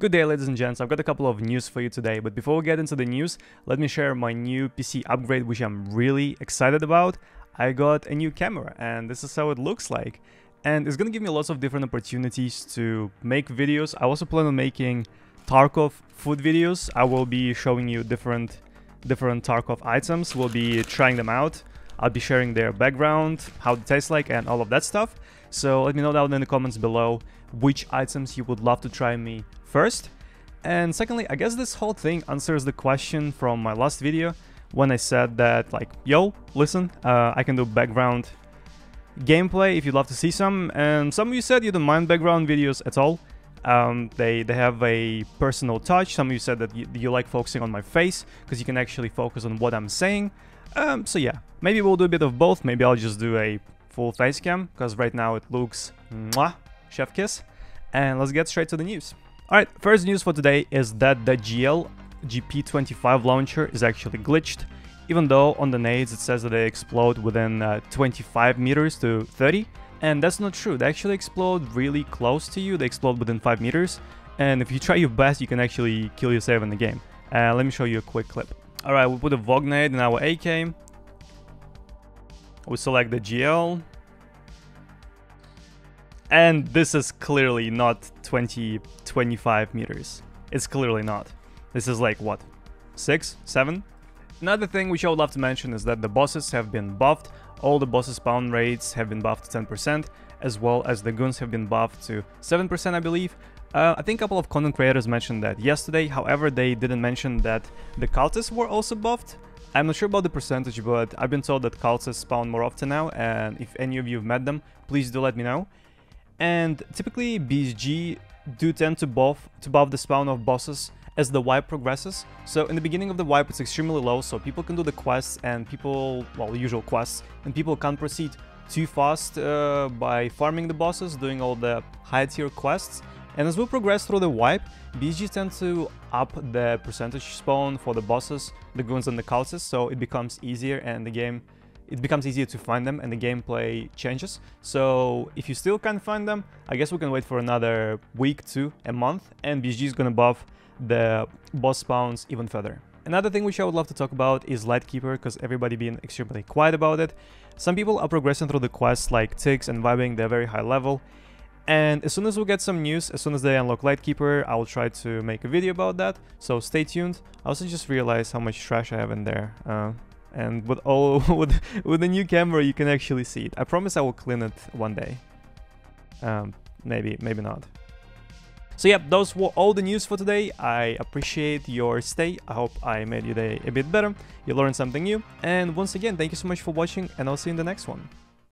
Good day, ladies and gents. I've got a couple of news for you today, but before we get into the news, let me share my new PC upgrade, which I'm really excited about. I got a new camera, and this is how it looks like. And it's gonna give me lots of different opportunities to make videos. I also plan on making Tarkov food videos. I will be showing you different Tarkov items. We'll be trying them out. I'll be sharing their background, how it tastes like, and all of that stuff. So let me know down in the comments below which items you would love to try me first. And secondly, I guess this whole thing answers the question from my last video when I said that, like, yo, listen, I can do background gameplay if you'd love to see some. And some of you said you don't mind background videos at all. They have a personal touch. Some of you said that you like focusing on my face because you can actually focus on what I'm saying. So yeah, maybe we'll do a bit of both. Maybe I'll just do a full face cam because right now it looks mwah, chef kiss. And let's get straight to the news. All right, first news for today is that the GL GP25 launcher is actually glitched, even though on the nades it says that they explode within 25 meters to 30. And that's not true. They actually explode really close to you. They explode within 5 meters. And if you try your best, you can actually kill yourself in the game. Let me show you a quick clip. All right, we put a VOG nade in our AK. We select the GL. And this is clearly not 25 meters. It's clearly not. This is like, what, 6, 7? Another thing which I would love to mention is that the bosses have been buffed. All the boss spawn rates have been buffed to 10%, as well as the goons have been buffed to 7%, I believe. I think a couple of content creators mentioned that yesterday, however, they didn't mention that the cultists were also buffed. I'm not sure about the percentage, but I've been told that cultists spawn more often now, and if any of you have met them, please do let me know. And typically, BSG do tend to buff the spawn of bosses as the wipe progresses. So in the beginning of the wipe, it's extremely low, so people can do the quests and people, well, usual quests, and people can't proceed too fast by farming the bosses, doing all the high tier quests. And as we progress through the wipe, BSG tend to up the percentage spawn for the bosses, the goons and the cultists, so it becomes easier and it becomes easier to find them and the gameplay changes. So if you still can't find them, I guess we can wait for another week to a month, and BSG is gonna buff the boss spawns even further. Another thing which I would love to talk about is Lightkeeper, because everybody being extremely quiet about it. Some people are progressing through the quests like Ticks and Vibing, they're very high level. And as soon as we get some news, as soon as they unlock Lightkeeper, I will try to make a video about that, so stay tuned. I also just realized how much trash I have in there. And with the new camera, you can actually see it. I promise I will clean it one day. Maybe not. So yeah, those were all the news for today. I appreciate your stay. I hope I made your day a bit better. You learned something new. And once again, thank you so much for watching, and I'll see you in the next one.